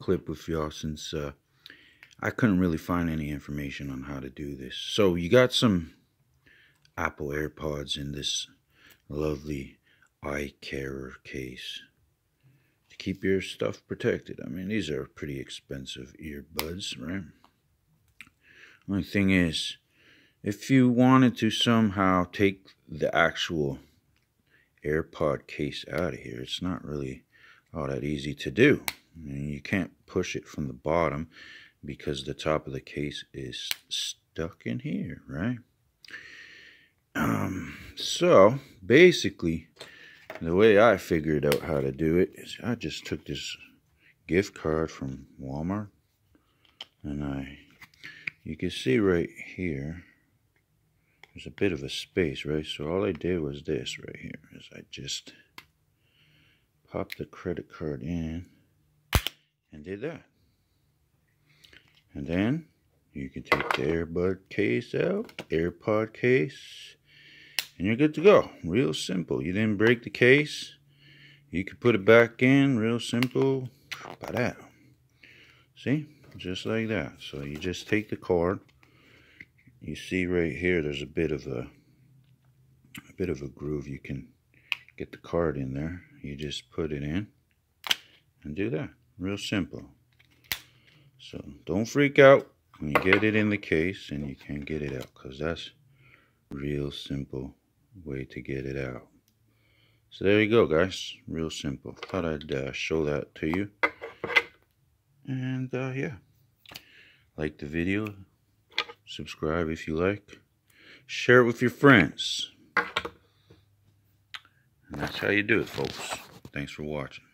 clip with y'all since I couldn't really find any information on how to do this. So you got some Apple AirPods in this lovely eye care case to keep your stuff protected. I mean, these are pretty expensive earbuds, right? Only thing is, if you wanted to somehow take the actual AirPod case out of here, it's not really all that easy to do. I mean, you can't push it from the bottom because the top of the case is stuck in here, right? So basically the way I figured out how to do it is I just took this gift card from Walmart, and you can see right here there's a bit of a space, right? So all I did was this right here is I just popped the credit card in and did that. And then you can take the AirPod case out, AirPod case, and you're good to go. Real simple. You didn't break the case. You can put it back in. Real simple. Ba-da. See? Just like that. So you just take the card. You see right here there's a bit of a groove. You can get the card in there. You just put it in and do that. Real simple. So don't freak out when you get it in the case and you can't get it out, because that's a real simple way to get it out. So there you go, guys. Real simple. Thought I'd show that to you. And yeah, like the video, subscribe if you like, share it with your friends. And that's how you do it, folks. Thanks for watching.